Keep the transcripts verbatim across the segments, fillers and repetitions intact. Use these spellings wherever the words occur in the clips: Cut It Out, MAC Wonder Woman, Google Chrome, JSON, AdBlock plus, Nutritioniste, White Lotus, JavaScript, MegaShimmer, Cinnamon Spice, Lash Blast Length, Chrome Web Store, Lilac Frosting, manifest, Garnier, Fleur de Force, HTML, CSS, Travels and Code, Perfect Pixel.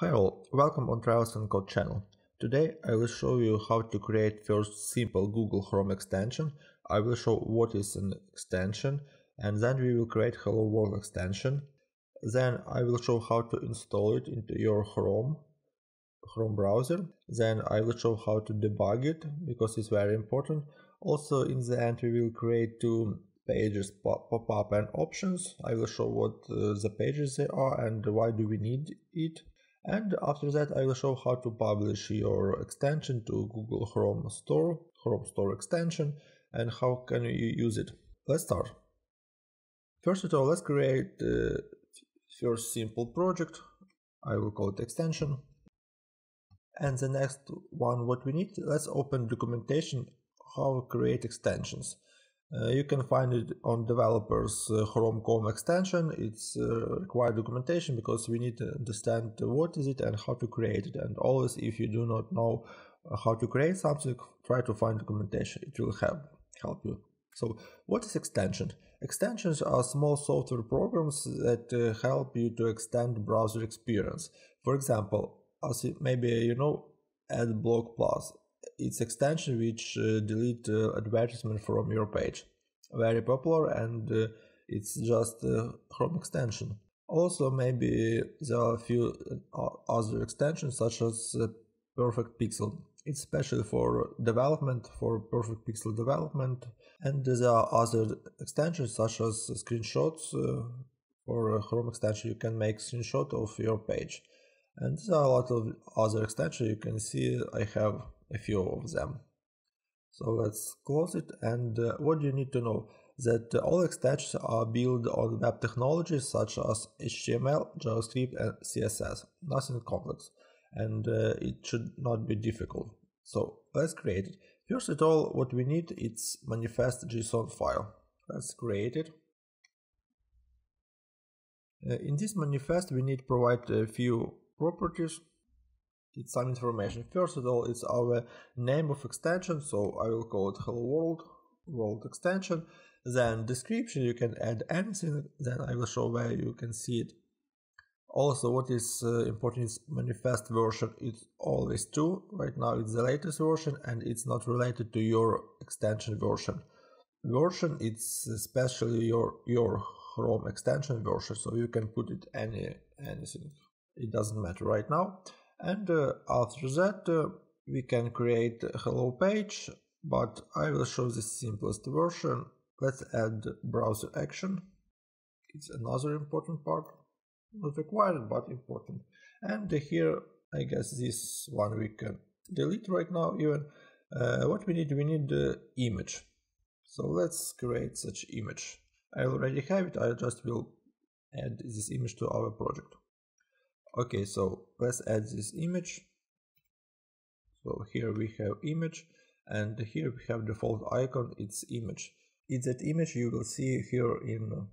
Hi all, welcome on Travels and Code channel. Today I will show you how to create first simple Google Chrome extension. I will show what is an extension, and then we will create Hello World extension. Then I will show how to install it into your Chrome, Chrome browser. Then I will show how to debug it, because it's very important. Also in the end we will create two pages, pop-up and options. I will show what uh, the pages they are and why do we need it. And after that I will show how to publish your extension to Google Chrome Store, Chrome Store extension, and how can you use it. Let's start. First of all, let's create uh, first simple project. I will call it extension. And the next one, what we need, let's open documentation how to create extensions. Uh, you can find it on developers uh, Chrome Chrome extension. It's uh, required documentation because we need to understand what is it and how to create it. And always, if you do not know how to create something, try to find documentation. It will help help you. So, what is extension? Extensions are small software programs that uh, help you to extend browser experience. For example, as maybe you know, AdBlock plus. It's extension which uh, delete uh, advertisement from your page. Very popular, and uh, it's just a Chrome extension. Also, maybe there are a few other extensions such as uh, Perfect Pixel. It's special for development, for Perfect Pixel development. And there are other extensions such as screenshots. Uh, for a Chrome extension you can make screenshot of your page. And there are a lot of other extensions. You can see I have a few of them. So let's close it. And uh, what you need to know that uh, all extensions are built on web technologies such as H T M L, JavaScript and C S S. Nothing complex, and uh, it should not be difficult. So let's create it. First of all, what we need is manifest dot J S O N file. Let's create it. Uh, in this manifest we need to provide a few properties. It's some information. First of all, it's our name of extension, so I will call it Hello World, World extension. Then description, you can add anything, then I will show where you can see it. Also, what is uh, important is manifest version. It's always two. Right now it's the latest version, and it's not related to your extension version. Version, it's especially your your Chrome extension version, so you can put it any anything. It doesn't matter right now. And uh, after that uh, we can create a hello page, but I will show the simplest version. Let's add browser action. It's another important part, not required but important. And uh, here I guess this one we can delete right now even. Uh, what we need, we need uh, image. So let's create such image. I already have it, I just will add this image to our project. Okay, so let's add this image. So here we have image, and here we have default icon, it's image. It's that image you will see here in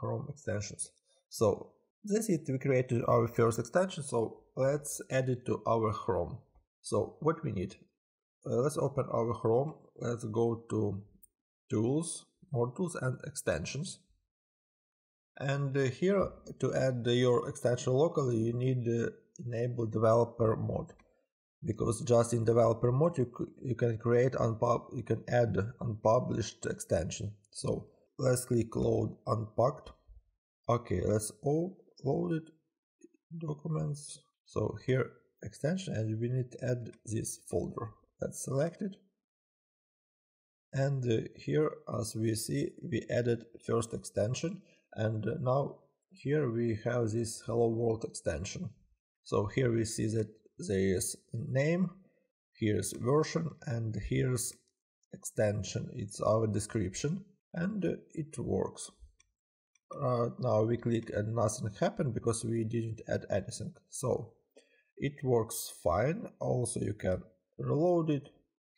Chrome extensions. So that's it, we created our first extension, so let's add it to our Chrome. So what we need, uh, let's open our Chrome, let's go to tools, more tools and extensions. And uh, here to add uh, your extension locally you need uh, enable developer mode, because just in developer mode you, you can create unpub you can add unpublished extension. So let's click load unpacked. Okay, let's all load it documents. So here extension, and we need to add this folder. Let's select it. And uh, here as we see we added first extension. And now here we have this Hello World extension. So here we see that there is name, here's version, and here's extension. It's our description, and it works. Uh, now we click and nothing happened because we didn't add anything. So it works fine. Also you can reload it.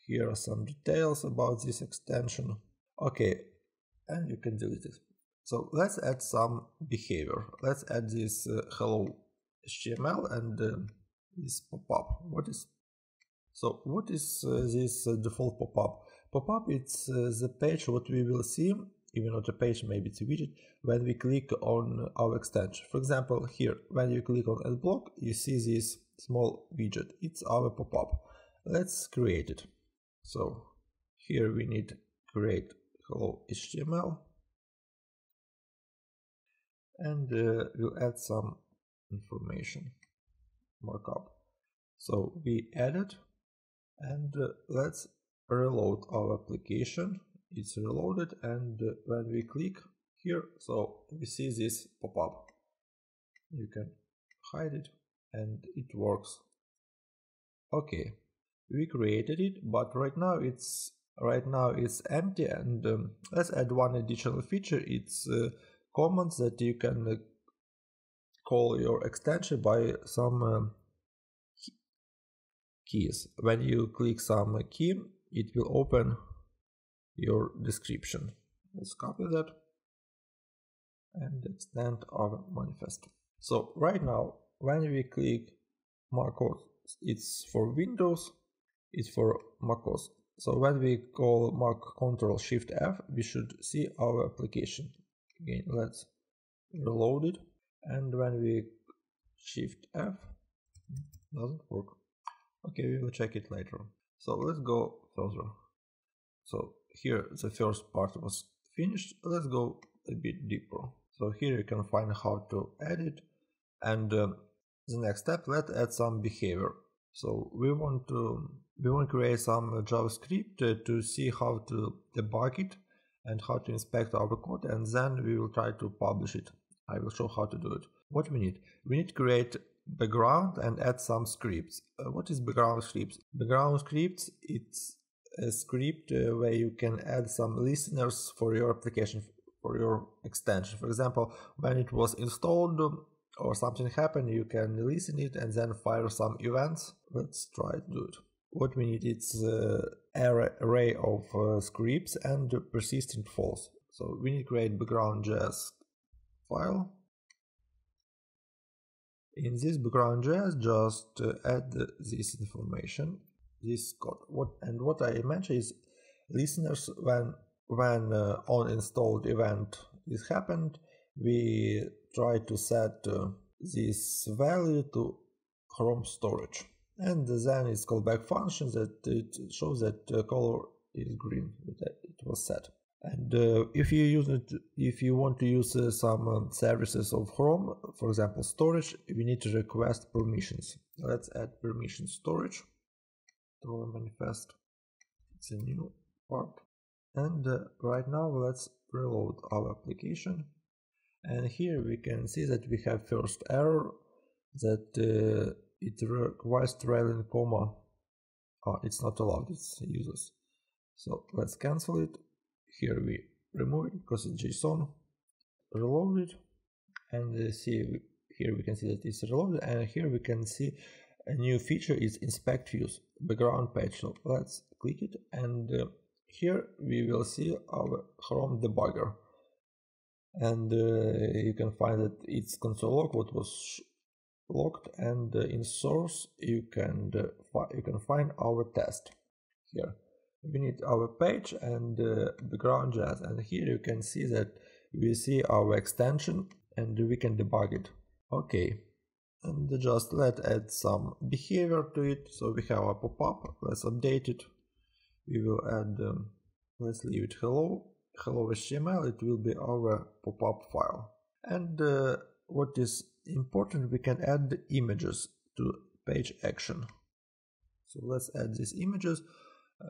Here are some details about this extension. Okay, and you can delete it. So let's add some behavior. Let's add this uh, hello H T M L and uh, this pop-up. What is? So what is uh, this uh, default pop-up? Pop-up, it's uh, the page what we will see even not a page, maybe it's a widget, when we click on our extension. For example, here, when you click on AdBlock, you see this small widget. It's our pop-up. Let's create it. So here we need create hello H T M L, and uh, we'll add some information markup. So we added, and uh, let's reload our application. It's reloaded, and uh, when we click here, so we see this pop-up. You can hide it, and it works. Okay, we created it, but right now it's right now it's empty. And um, let's add one additional feature. It's uh, comments that you can uh, call your extension by some um, keys. When you click some key, it will open your description. Let's copy that and extend our manifest. So right now, when we click macOS, it's for Windows, it's for macOS. So when we call Mac Ctrl Shift F, we should see our application. Again, let's reload it, and when we Shift F, doesn't work. Okay, we will check it later. So let's go further. So here the first part was finished. Let's go a bit deeper. So here you can find how to edit, and um, the next step, let's add some behavior. So we want to we want to create some JavaScript uh, to see how to debug it and how to inspect our code, and then we will try to publish it. I will show how to do it. What we need? We need to create background and add some scripts. Uh, what is background scripts? Background scripts, it's a script uh, where you can add some listeners for your application, for your extension. For example, when it was installed or something happened, you can listen it and then fire some events. Let's try to do it. What we need is uh, an array of uh, scripts and persistent false. So we need to create background.js file. In this background.js, just uh, add this information, this code. What and what I mentioned is listeners. When when uh, on installed event is happened, we try to set uh, this value to Chrome storage, and then it's callback function that it shows that uh, color is green, that it was set. And uh, if you use it, if you want to use uh, some um, services of Chrome, for example storage, we need to request permissions. Let's add permission storage to our manifest. It's a new part, and uh, right now let's reload our application, and here we can see that we have first error that uh, it requires trailing comma. Oh, it's not allowed, it's useless. So let's cancel it. Here we remove it because it's JSON. Reload it, and see, here we can see that it's reloaded, and here we can see a new feature is inspect views background page. So let's click it, and uh, here we will see our Chrome debugger, and uh, you can find that it's console log what was locked, and uh, in source you can uh, you can find our test. Here we need our page and uh, background.js, and here you can see that we see our extension and we can debug it. Okay, and just let's add some behavior to it. So we have a pop-up, let's update it. We will add, um, let's leave it hello, hello H T M L, it will be our pop-up file. And uh, what is important, we can add the images to page action. So let's add these images.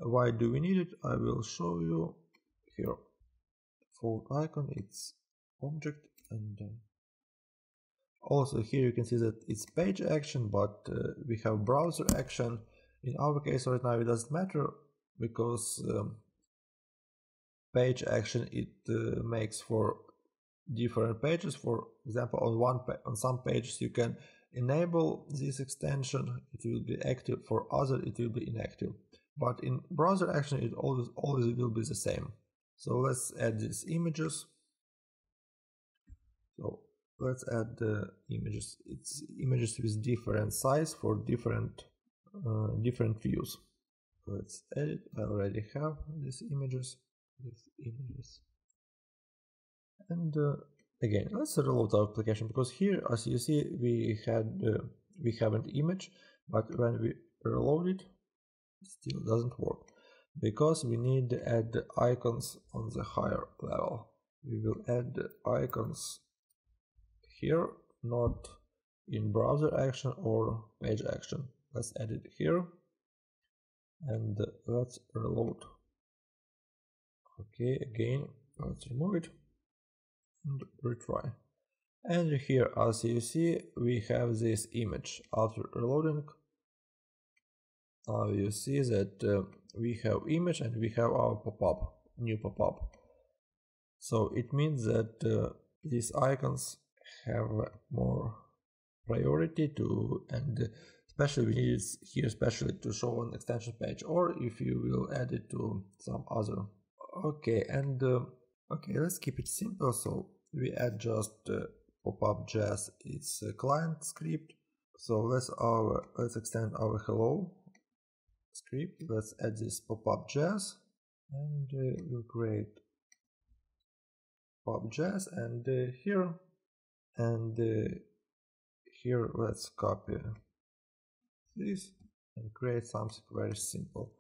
Why do we need it? I will show you here. Fold icon, it's object, and um, also here you can see that it's page action, but uh, we have browser action. In our case right now it doesn't matter, because um, page action it uh, makes for different pages. For example, on one pa on some pages you can enable this extension, it will be active, for other it will be inactive. But in browser action, it always always will be the same. So let's add these images. So let's add the images. It's images with different size for different uh, different views. Let's edit. I already have these images. These images. And uh, again, let's reload our application, because here, as you see, we had uh, we have an image, but when we reload it, it still doesn't work, because we need to add the icons on the higher level. We will add the icons here, not in browser action or page action. Let's add it here, and let's reload. Okay, again, let's remove it and retry. And here, as you see, we have this image. After reloading, now you see that uh, we have image and we have our pop-up, new pop-up. So it means that uh, these icons have more priority to, and especially we need it here especially to show an extension page, or if you will add it to some other. Okay, and uh, okay, let's keep it simple. So we add just uh, pop-up.js, it's a client script. So let's our let's extend our hello script. Let's add this pop-up.js, and uh, we'll create pop-up.js, and uh, here and uh, here let's copy this and create something very simple.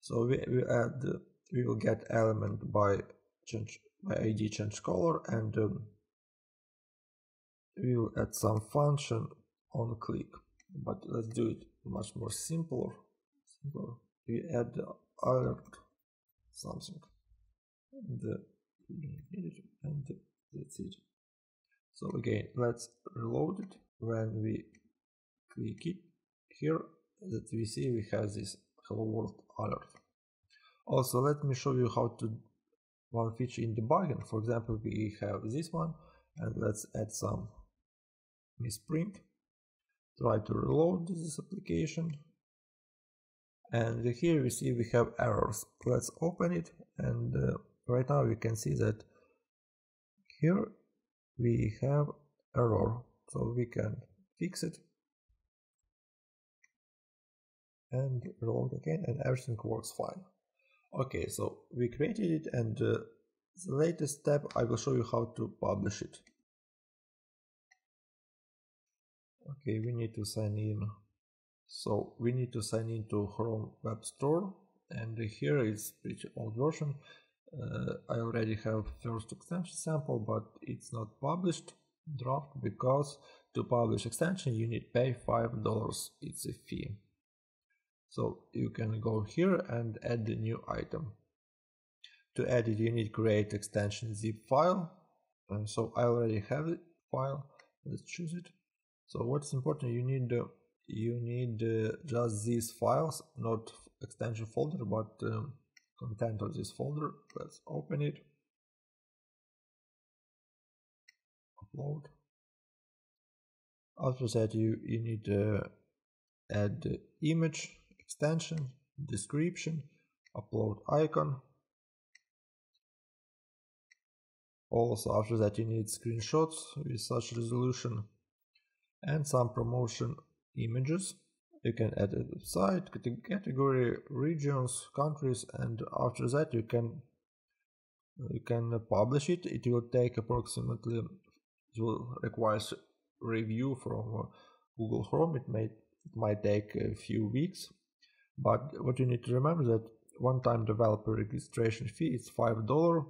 So we will add uh, we will get element by change by I D change color, and um, we will add some function on click. But let's do it much more simpler. simpler. We add alert something, and uh, and that's it. So again, let's reload it. When we click it here, that we see we have this hello world alert. Also, let me show you how to one feature in debugging. For example, we have this one, and let's add some misprint. Try to reload this application, and here we see we have errors. Let's open it, and uh, right now we can see that here we have error, so we can fix it and reload again, and everything works fine. Okay, so we created it, and uh, the latest step, I will show you how to publish it. Okay, we need to sign in. So we need to sign in to Chrome Web Store, and here it's pretty old version. Uh, I already have first extension sample, but it's not published draft, because to publish extension you need pay five dollars, it's a fee. So you can go here and add the new item. To add it, you need create extension zip file. And so I already have the file. Let's choose it. So what's important, you need uh, you need uh, just these files, not extension folder, but um, content of this folder. Let's open it. Upload. After that, you you need to uh, add the image, extension, description, upload icon. Also, after that, you need screenshots with such resolution and some promotion images. You can add a website, category, regions, countries, and after that you can you can publish it. It will take approximately, it will require review from Google Chrome. It may it might take a few weeks. But what you need to remember that one-time developer registration fee is five dollars.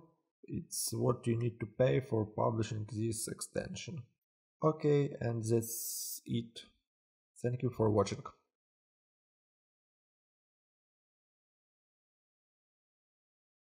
It's what you need to pay for publishing this extension. Okay, and that's it. Thank you for watching.